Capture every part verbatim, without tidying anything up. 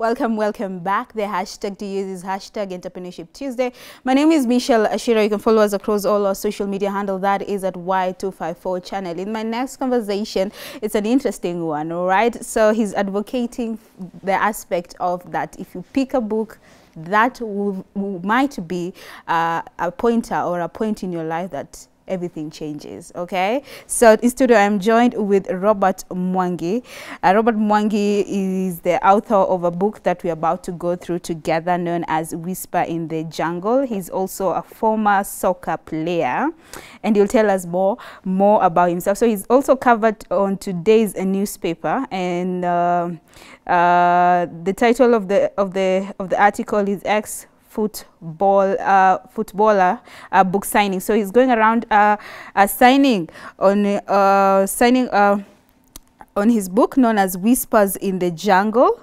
Welcome, welcome back. The hashtag to use is hashtag Entrepreneurship Tuesday. My name is Michelle Ashira. You can follow us across all our social media handle. That is at Y two five four channel. In my next conversation, it's an interesting one, all right? So he's advocating the aspect of that if you pick a book, that will, will, might be uh, a pointer or a point in your life that everything changes, okay? So in studio, I'm joined with Robert Mwangi. Uh, Robert Mwangi is the author of a book that we're about to go through together known as Whisper in the Jungle. He's also a former soccer player, and he'll tell us more, more about himself. So he's also covered on today's uh, newspaper, and uh, uh, the title of the, of, the, of the article is Ex Football, uh, footballer uh, book signing. So he's going around uh, uh, signing on uh, signing uh, on his book known as Whispers in the Jungle,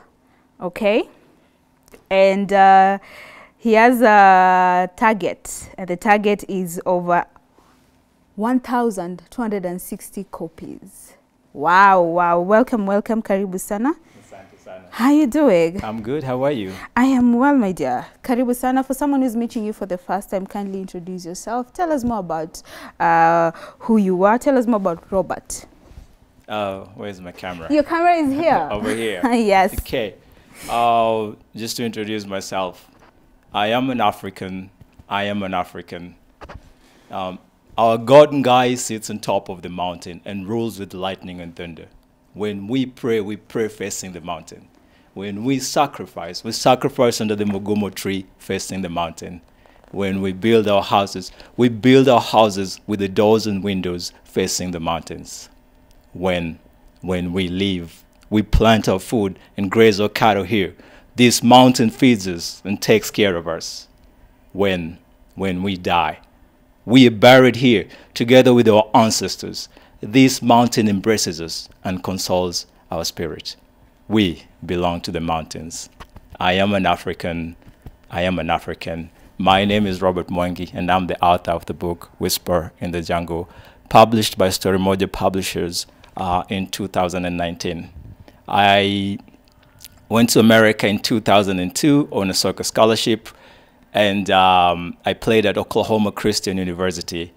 okay? And uh, he has a target, and the target is over one thousand two hundred sixty copies. Wow, wow. Welcome, welcome. Karibu sana. How are you doing? I'm good. How are you? I am well, my dear. Karibu sana. For someone who's meeting you for the first time, kindly introduce yourself. Tell us more about uh, who you are. Tell us more about Robert. Uh, where's my camera? Your camera is here. Over here. Yes. Okay. Uh, just to introduce myself, I am an African. I am an African. Um, our God guy sits on top of the mountain and rules with lightning and thunder. When we pray, we pray facing the mountain. When we sacrifice, we sacrifice under the Mugumo tree facing the mountain. When we build our houses, we build our houses with the doors and windows facing the mountains. When, when we live, we plant our food and graze our cattle here. This mountain feeds us and takes care of us. When, when we die, we are buried here together with our ancestors. This mountain embraces us and consoles our spirit. We belong to the mountains. I am an African. I am an African. My name is Robert Mwangi, and I'm the author of the book Whisper in the Jungle, published by Storymoja Publishers uh, in two thousand nineteen. I went to America in two thousand two on a soccer scholarship, and um, I played at Oklahoma Christian University.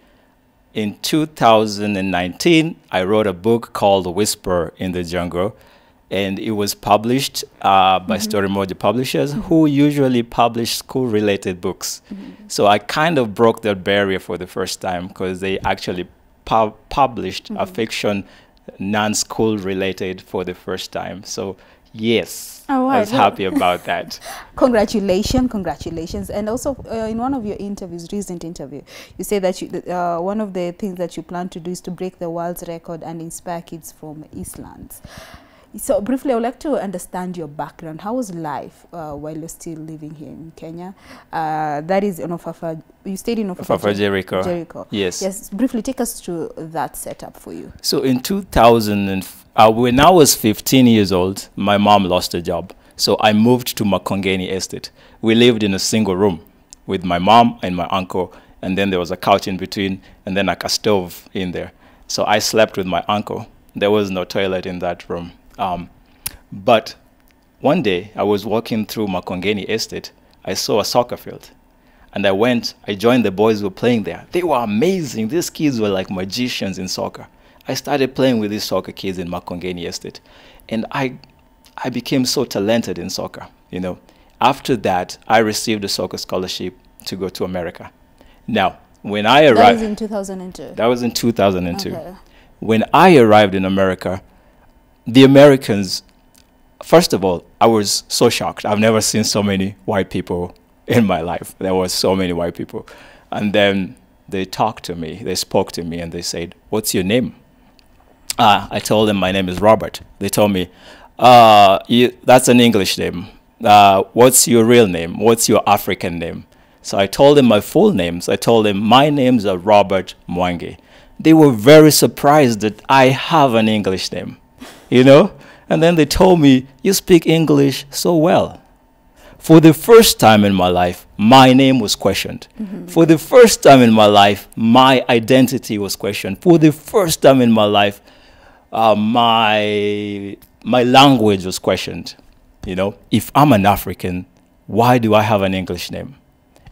In two thousand nineteen, I wrote a book called Whisper in the Jungle, and it was published uh, by mm-hmm. Storymoja Publishers, mm-hmm. who usually publish school-related books. Mm-hmm. So I kind of broke that barrier for the first time because they actually pu published mm-hmm. a fiction non-school-related for the first time. So yes, oh, wow. I was happy about that. Congratulations, congratulations. And also uh, in one of your interviews, recent interview, you say that you, uh, one of the things that you plan to do is to break the world's record and inspire kids from Eastlands. So briefly, I would like to understand your background. How was life uh, while you're still living here in Kenya? Uh, that is in Ofafa, you stayed in Ofafa, Ofafa Jericho. Jericho. Yes. Yes, briefly take us through that setup for you. So in two thousand four, Uh, when I was fifteen years old, my mom lost her job. So I moved to Makongeni Estate. We lived in a single room with my mom and my uncle. And then there was a couch in between and then like a stove in there. So I slept with my uncle. There was no toilet in that room. Um, but one day I was walking through Makongeni Estate. I saw a soccer field. And I went, I joined the boys who were playing there. They were amazing. These kids were like magicians in soccer. I started playing with these soccer kids in Makongeni Estate, and I, I became so talented in soccer, you know. After that, I received a soccer scholarship to go to America. Now, when I arrived... That was in two thousand two? That was in two thousand two. Okay. When I arrived in America, the Americans, first of all, I was so shocked. I've never seen so many white people in my life. There were so many white people. And then they talked to me, they spoke to me, and they said, "What's your name?" Uh, I told them my name is Robert. They told me, uh, you, that's an English name. Uh, what's your real name? What's your African name? So I told them my full names. I told them my name's are Robert Mwangi. They were very surprised that I have an English name, you know? And then they told me, "You speak English so well." For the first time in my life, my name was questioned. Mm-hmm. For the first time in my life, my identity was questioned. For the first time in my life, Uh, my my language was questioned. You know, if I'm an African, why do I have an English name?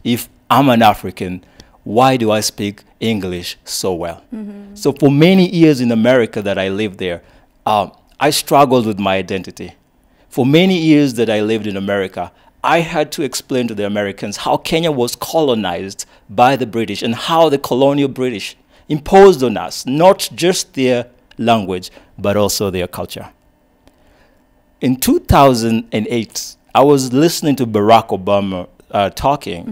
If I'm an African, why do I speak English so well? Mm-hmm. So for many years in America that I lived there, um, I struggled with my identity. For many years that I lived in America, I had to explain to the Americans how Kenya was colonized by the British and how the colonial British imposed on us, not just their language, but also their culture. In two thousand eight, I was listening to Barack Obama uh, talking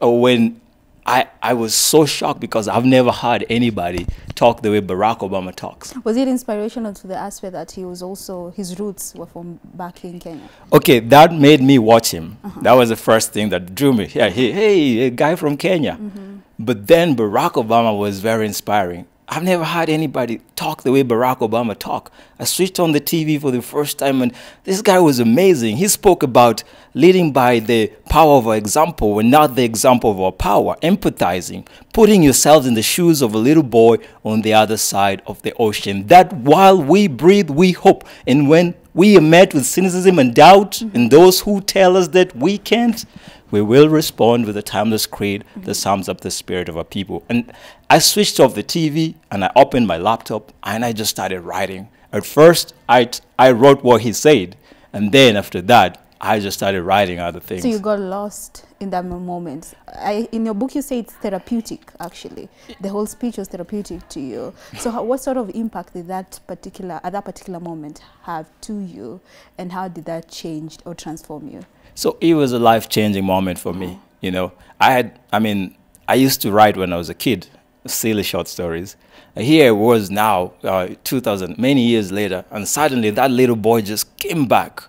mm-hmm. when I, I was so shocked because I've never heard anybody talk the way Barack Obama talks. Was it inspirational to the aspect that he was also, his roots were from back in Kenya? Okay, that made me watch him. Uh-huh. That was the first thing that drew me. Yeah, he, hey, a guy from Kenya. Mm-hmm. But then Barack Obama was very inspiring. I've never heard anybody talk the way Barack Obama talked. I switched on the T V for the first time, and this guy was amazing. He spoke about leading by the power of our example and not the example of our power, empathizing, putting yourselves in the shoes of a little boy on the other side of the ocean, that while we breathe, we hope. And when we are met with cynicism and doubt, mm-hmm. and those who tell us that we can't, we will respond with a timeless creed mm-hmm. that sums up the spirit of our people. And I switched off the T V and I opened my laptop and I just started writing. At first, I, t I wrote what he said. And then after that, I just started writing other things. So you got lost in that moment. I, in your book, you say it's therapeutic, actually. The whole speech was therapeutic to you. So how, what sort of impact did that particular, at that particular moment have to you? And how did that change or transform you? So it was a life-changing moment for me. You know, I had, I mean, I used to write when I was a kid, silly short stories. Here it was now, uh, two thousand, many years later, and suddenly that little boy just came back.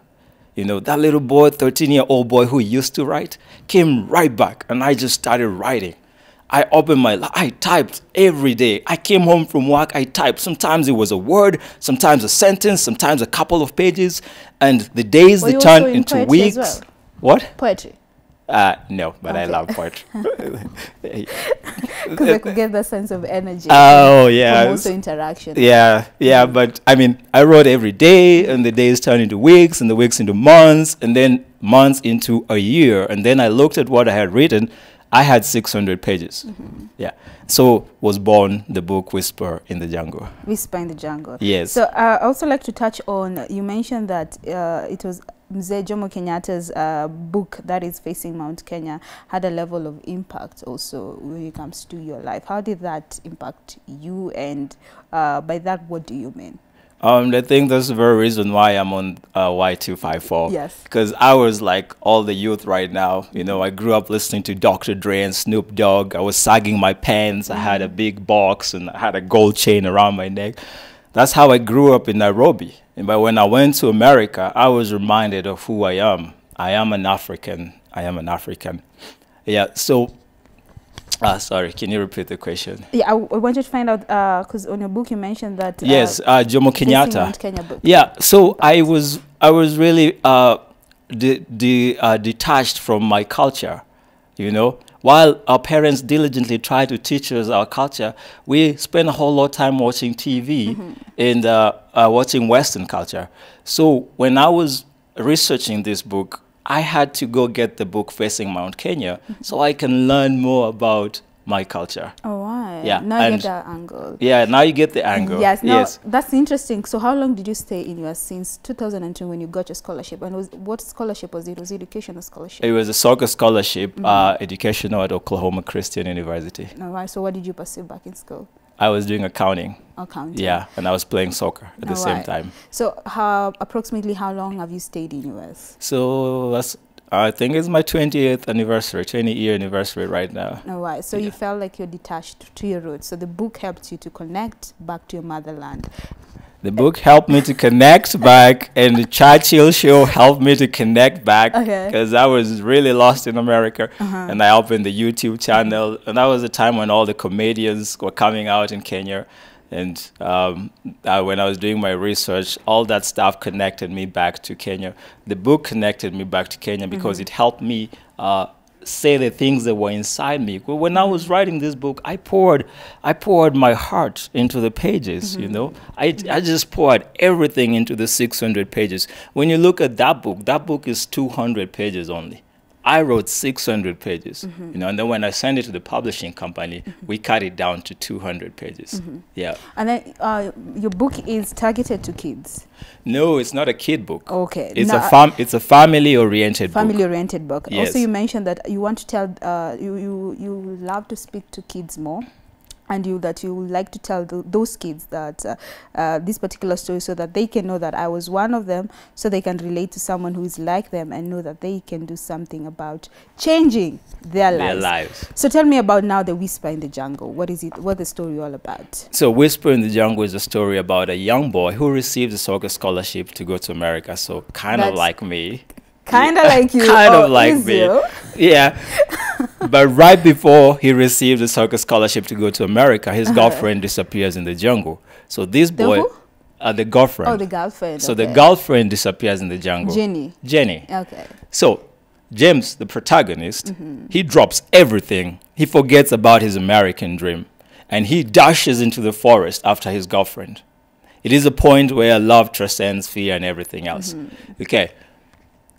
You know, that little boy, thirteen-year-old boy who used to write, came right back, and I just started writing. I opened my, I typed every day. I came home from work, I typed. Sometimes it was a word, sometimes a sentence, sometimes a couple of pages, and the days well, they turned into weeks. Well. What? Poetry. Uh, no, but okay. I love poetry. Because I could get that sense of energy. Oh, yeah. And also interaction. Yeah, yeah. But I mean, I wrote every day, and the days turned into weeks, and the weeks into months, and then months into a year. And then I looked at what I had written. I had six hundred pages. Mm-hmm. Yeah. So was born the book Whisper in the Jungle. Whisper in the Jungle. Yes. So uh, I also like to touch on, you mentioned that uh, it was Mzee Jomo Kenyatta's uh, book, that is Facing Mount Kenya, had a level of impact also when it comes to your life. How did that impact you, and uh, by that, what do you mean? Um, I think that's the very reason why I'm on uh, Y two fifty-four. Yes. Because I was like all the youth right now. You know, I grew up listening to Doctor Dre and Snoop Dogg. I was sagging my pants. Mm-hmm. I had a big box and I had a gold chain around my neck. That's how I grew up in Nairobi. But when I went to America, I was reminded of who I am. I am an African. I am an African. Yeah, so, ah, sorry, can you repeat the question? Yeah, I, I wanted to find out, because uh, on your book you mentioned that... Uh, yes, uh, Jomo Kenyatta. Kenya book. Yeah, so I was, I was really uh, de de uh, detached from my culture, you know. While our parents diligently try to teach us our culture, we spend a whole lot of time watching T V mm-hmm. and uh, uh, watching Western culture. So when I was researching this book, I had to go get the book Facing Mount Kenya mm-hmm. so I can learn more about my culture. Oh, wow. Yeah. Now you get that angle. Yeah, now you get the angle. Yes, now, yes. That's interesting. So how long did you stay in U S since two thousand two when you got your scholarship? And was, what scholarship was it? Was it educational scholarship? It was a soccer scholarship, mm-hmm. uh, educational at Oklahoma Christian University. All right. So what did you pursue back in school? I was doing accounting. Accounting. Yeah, and I was playing soccer at All the right. same time. So how, approximately how long have you stayed in U S? So that's... I think it's my twentieth anniversary, twenty-year anniversary right now. All right. So yeah. You felt like you're detached to your roots. So the book helped you to connect back to your motherland. The book helped me to connect back, and the Churchill Show helped me to connect back because okay. I was really lost in America. Uh-huh. And I opened the YouTube channel, and that was the time when all the comedians were coming out in Kenya. And um, I, when I was doing my research, all that stuff connected me back to Kenya. The book connected me back to Kenya because mm-hmm. it helped me uh, say the things that were inside me. When I was writing this book, I poured, I poured my heart into the pages, mm-hmm. you know. I, I just poured everything into the six hundred pages. When you look at that book, that book is two hundred pages only. I wrote six hundred pages, mm-hmm. you know, and then when I sent it to the publishing company, mm-hmm. we cut it down to two hundred pages. Mm-hmm. Yeah. And then uh, your book is targeted to kids? No, it's not a kid book. Okay. It's now, a fam It's a family-oriented family book. Family-oriented book. Yes. Also, you mentioned that you want to tell, uh, you, you, you love to speak to kids more. And you that you like to tell th those kids that uh, uh, this particular story, so that they can know that I was one of them, so they can relate to someone who is like them and know that they can do something about changing their, their lives. lives. So tell me about now the Whisper in the Jungle. What is it? What the story all about? So Whisper in the Jungle is a story about a young boy who received a soccer scholarship to go to America. So kind of like me. Kind of like you. Kind of like me. Yeah. But right before he received a soccer scholarship to go to America, his uh-huh. girlfriend disappears in the jungle. So this boy, the, uh, the girlfriend. Oh, the girlfriend. So okay. the girlfriend disappears in the jungle. Jenny. Jenny. Okay. So James, the protagonist, mm-hmm. he drops everything. He forgets about his American dream. And he dashes into the forest after his girlfriend. It is a point where love transcends fear and everything else. Mm-hmm. Okay.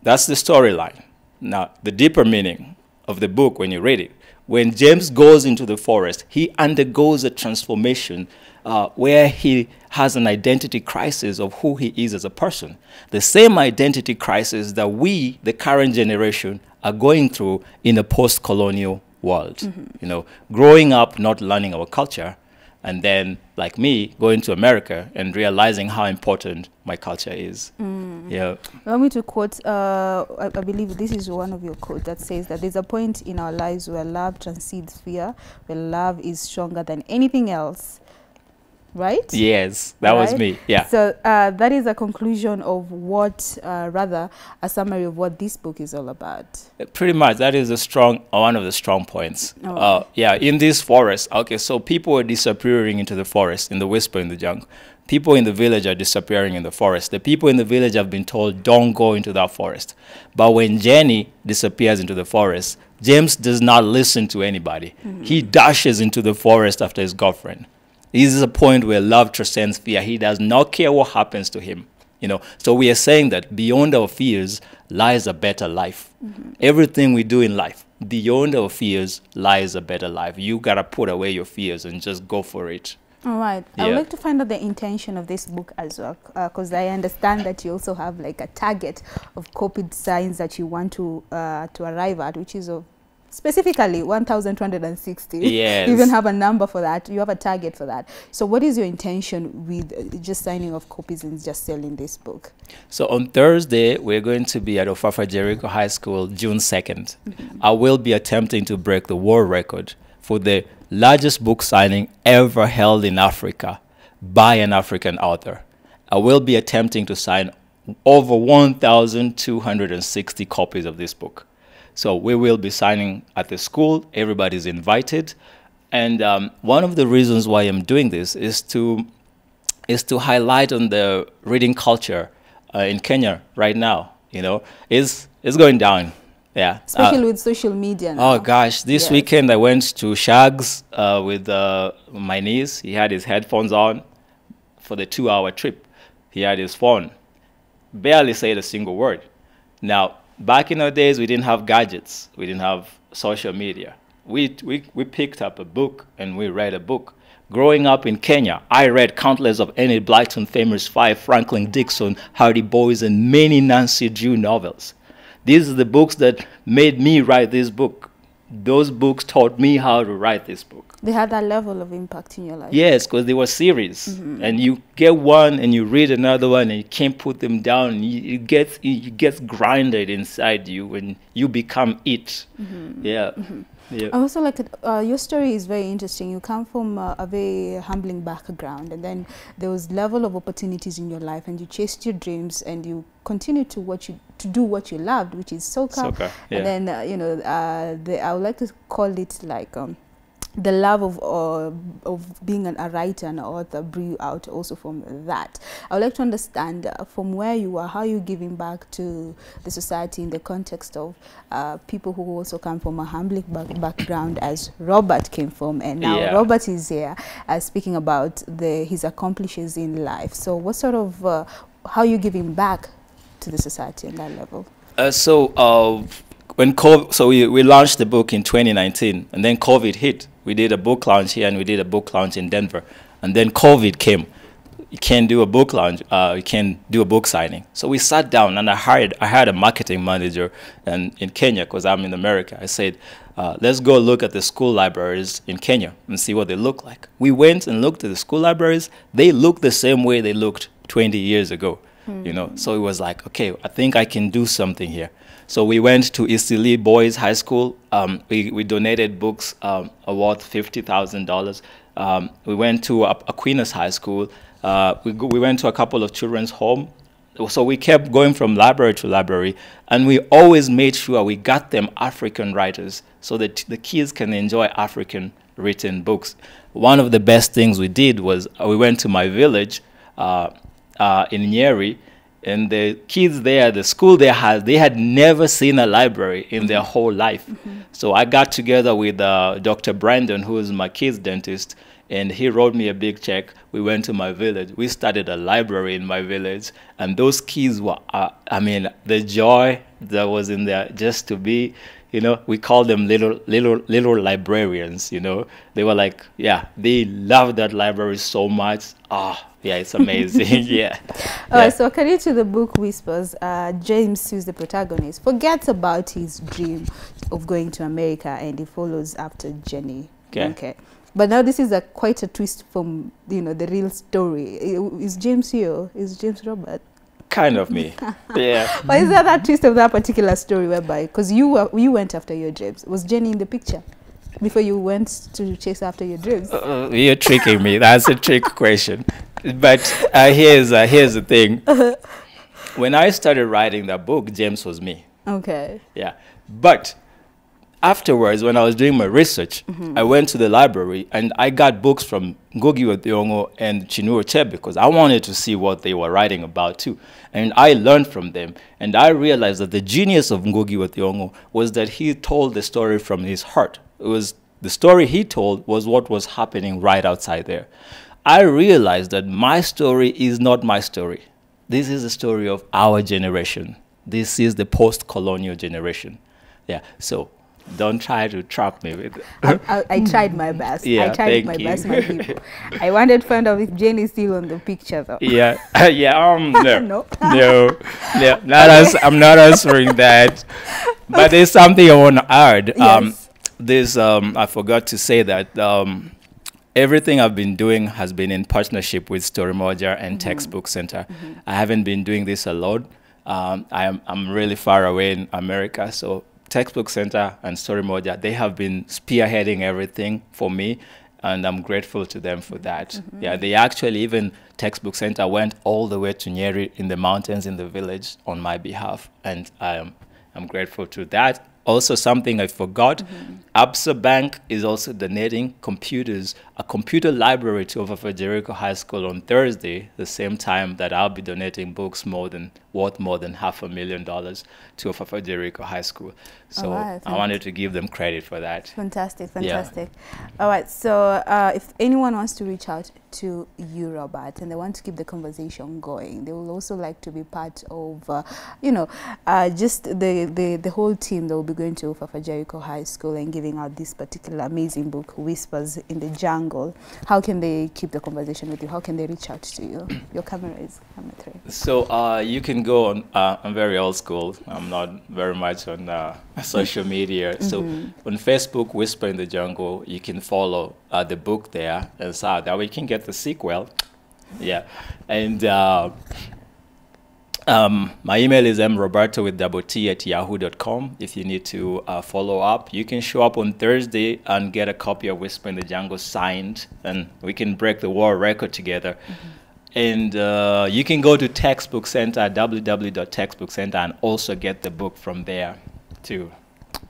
That's the storyline. Now, the deeper meaning of the book, when you read it, when James goes into the forest, he undergoes a transformation uh, where he has an identity crisis of who he is as a person. The same identity crisis that we, the current generation, are going through in a post-colonial world. Mm-hmm. You know, growing up, not learning our culture, and then, like me, going to America and realizing how important my culture is. Mm. Yeah. Allow me to quote, uh, I, I believe this is one of your quotes that says that there's a point in our lives where love transcends fear, where love is stronger than anything else. Right? Yes, that right? was me. Yeah. So uh, that is a conclusion of what, uh, rather, a summary of what this book is all about. Uh, pretty much. That is a strong, one of the strong points. Oh. Uh, yeah, in this forest. Okay, so people are disappearing into the forest, in the Whisper in the Jungle. People in the village are disappearing in the forest. The people in the village have been told, don't go into that forest. But when Jenny disappears into the forest, James does not listen to anybody. Mm-hmm. He dashes into the forest after his girlfriend. This is a point where love transcends fear. He does not care what happens to him. You know, so we are saying that beyond our fears lies a better life. Mm-hmm. Everything we do in life, beyond our fears lies a better life. You got to put away your fears and just go for it. All right. Yeah. I would like to find out the intention of this book as well, because uh, I understand that you also have like a target of copied signs that you want to, uh, to arrive at, which is of specifically one thousand two hundred sixty. Yes. You even have a number for that. You have a target for that. So what is your intention with just signing off copies and just selling this book? So on Thursday, we're going to be at Ofafa Jericho High School, June second. Mm-hmm. I will be attempting to break the world record for the largest book signing ever held in Africa by an African author. I will be attempting to sign over one thousand two hundred sixty copies of this book. So we will be signing at the school. Everybody's invited. And um, one of the reasons why I'm doing this is to, is to highlight on the reading culture uh, in Kenya right now. You know, it's, it's going down. Yeah. Especially uh, with social media now. Oh, gosh. This yes. weekend I went to Shag's uh, with uh, my niece. He had his headphones on for the two-hour trip. He had his phone. Barely said a single word. Now, back in our days, we didn't have gadgets. We didn't have social media. We, we, we picked up a book and we read a book. Growing up in Kenya, I read countless of Enid Blyton, Famous Five, Franklin Dixon, Hardy Boys, and many Nancy Drew novels. These are the books that made me write this book. Those books taught me how to write this book. They had that level of impact in your life. Yes, because they were series. Mm-hmm. And you get one and you read another one and you can't put them down. You, it, gets, it gets grinded inside you and you become it. Mm-hmm. Yeah. Mm-hmm. Yeah. I also like that uh, your story is very interesting. You come from uh, a very humbling background, and then there was level of opportunities in your life, and you chased your dreams, and you continued to what you to do what you loved, which is soccer. soccer yeah. And then uh, you know, uh, the, I would like to call it like um, the love of uh, of being an, a writer and an author brew out also from that. I would like to understand uh, from where you are, how are you giving back to the society in the context of uh, people who also come from a humbling back background as Robert came from, and now yeah. Robert is here uh, speaking about the, his accomplishments in life. So what sort of, uh, how are you giving back to the society on that level? Uh, so uh, when COVID, so we, we launched the book in twenty nineteen and then COVID hit. We did a book launch here and we did a book launch in Denver. And then COVID came. You can't do a book launch, uh, you can't do a book signing. So we sat down and I hired, I hired a marketing manager and, in Kenya, because I'm in America. I said, uh, let's go look at the school libraries in Kenya and see what they look like. We went and looked at the school libraries. They look the same way they looked twenty years ago. Mm-hmm. You know, so it was like, okay, I think I can do something here. So we went to Eastleigh Boys High School. Um, we, we donated books um, worth fifty thousand dollars. Um, we went to Aquinas High School. Uh, we, go, we went to a couple of children's homes. So we kept going from library to library, and we always made sure we got them African writers so that the kids can enjoy African written books. One of the best things we did was we went to my village, uh, Uh, in Nyeri, and the kids there, the school there has, they had never seen a library in their whole life. Mm-hmm. So I got together with uh, Doctor Brandon, who is my kids' dentist, and he wrote me a big check. We went to my village. We started a library in my village, and those kids were, uh, I mean, the joy that was in there just to be, you know, we call them little, little, little librarians, you know. They were like, yeah, they loved that library so much. Ah. Yeah, it's amazing. Yeah. All right, yeah. So according to the book Whispers, uh, James, who's the protagonist, forgets about his dream of going to America and he follows after Jenny. Okay. Okay. But now this is a quite a twist from, you know, the real story. Is James here? Is James Robert? Kind of me. Yeah. But is that that twist of that particular story whereby, because you were, you went after your dreams. Was Jenny in the picture before you went to chase after your dreams? Uh, you're tricking me. That's a trick question. But uh, here's, uh, here's the thing. When I started writing that book, James was me. Okay. Yeah. But afterwards, when I was doing my research, mm-hmm. I went to the library and I got books from Ngugi wa Thiong'o and Chinua Achebe because I wanted to see what they were writing about too. And I learned from them. And I realized that the genius of Ngugi wa Thiong'o was that he told the story from his heart. It was the story he told was what was happening right outside there. I realized that my story is not my story. This is the story of our generation. This is the post-colonial generation. Yeah, so don't try to trap me with it. I, I, I tried my best. Yeah, I tried my you. best, my people. I wanted to find out if Jane is still on the picture, though. Yeah, yeah, um, no. no. No, no, not okay. I'm not answering that. But okay. There's something I want to add. Um, yes. This, um, I forgot to say that. Um, Everything I've been doing has been in partnership with Storymoja and mm-hmm. Textbook Center. Mm-hmm. I haven't been doing this alone. Um, I'm, I'm really far away in America, so Textbook Center and Storymoja, they have been spearheading everything for me, and I'm grateful to them for that. Mm-hmm. Yeah, they actually, even Textbook Center went all the way to Nyeri in the mountains in the village on my behalf, and I'm, I'm grateful to that. Also, something I forgot, mm-hmm. Absa Bank is also donating computers, a computer library to Ofafa Jericho High School on Thursday, the same time that I'll be donating books more than, worth more than half a million dollars to Ofafa Jericho High School. So right, I wanted to give them credit for that. Fantastic, fantastic. Yeah. All right, so uh, if anyone wants to reach out to you, Robert, and they want to keep the conversation going, they will also like to be part of, uh, you know, uh, just the, the, the whole team that will be going to Ofafa Jericho High School and giving out this particular amazing book, Whispers in the Jungle, how can they keep the conversation with you? How can they reach out to you? Your camera is camera three. So uh, you can go on, uh, I'm very old school. I'm not very much on uh, social media. Mm-hmm. So on Facebook, Whisper in the Jungle, you can follow uh, the book there, and so that we can get the sequel. Yeah. And uh, Um, my email is mroberto with double T at yahoo dot com. If you need to uh, follow up, you can show up on Thursday and get a copy of Whisper in the Jungle signed, and we can break the world record together. Mm-hmm. And uh, you can go to Textbook Center, w w w dot textbook center, and also get the book from there too.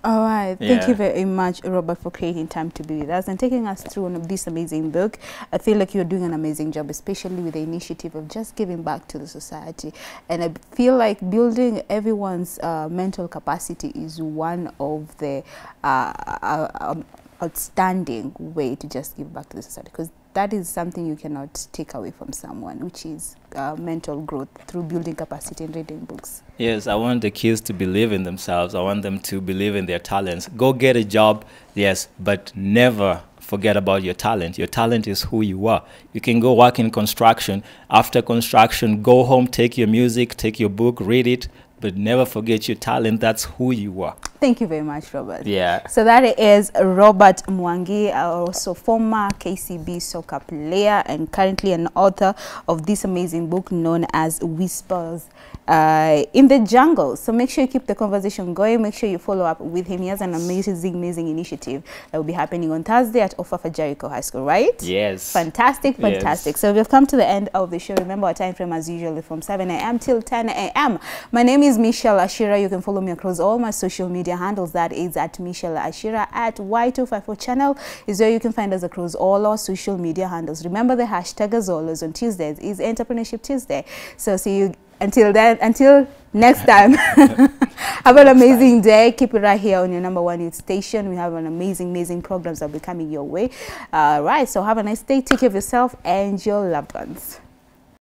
All right. Yeah. Thank you very much, Robert, for creating time to be with us and taking us through on this amazing book. I feel like you're doing an amazing job, especially with the initiative of just giving back to the society. And I feel like building everyone's uh, mental capacity is one of the uh, uh, um, outstanding way to just give back to the society, because that is something you cannot take away from someone, which is uh, mental growth through building capacity and reading books. Yes, I want the kids to believe in themselves. I want them to believe in their talents. Go get a job, yes, but never forget about your talent. Your talent is who you are. You can go work in construction. After construction, go home, take your music, take your book, read it, but never forget your talent. That's who you are. Thank you very much, Robert. Yeah. So that is Robert Mwangi, also former K C B soccer player and currently an author of this amazing book known as Whispers uh, in the Jungle. So make sure you keep the conversation going. Make sure you follow up with him. He has an amazing, amazing initiative that will be happening on Thursday at Ofafa Jericho High School, right? Yes. Fantastic, fantastic. Yes. So we've come to the end of the show. Remember our time frame as usual from seven A M till ten A M My name is Michelle Ashira. You can follow me across all my social media handles. That is at Michelle Ashira. At Y two five four channel is where you can find us across all our social media handles. Remember the hashtag as always on Tuesdays is Entrepreneurship Tuesday. So see you until then, until next time. Have an amazing day. Keep it right here on your number one youth station. We have an amazing, amazing programs that will be coming your way. All right, so have a nice day. Take care of yourself and your loved ones.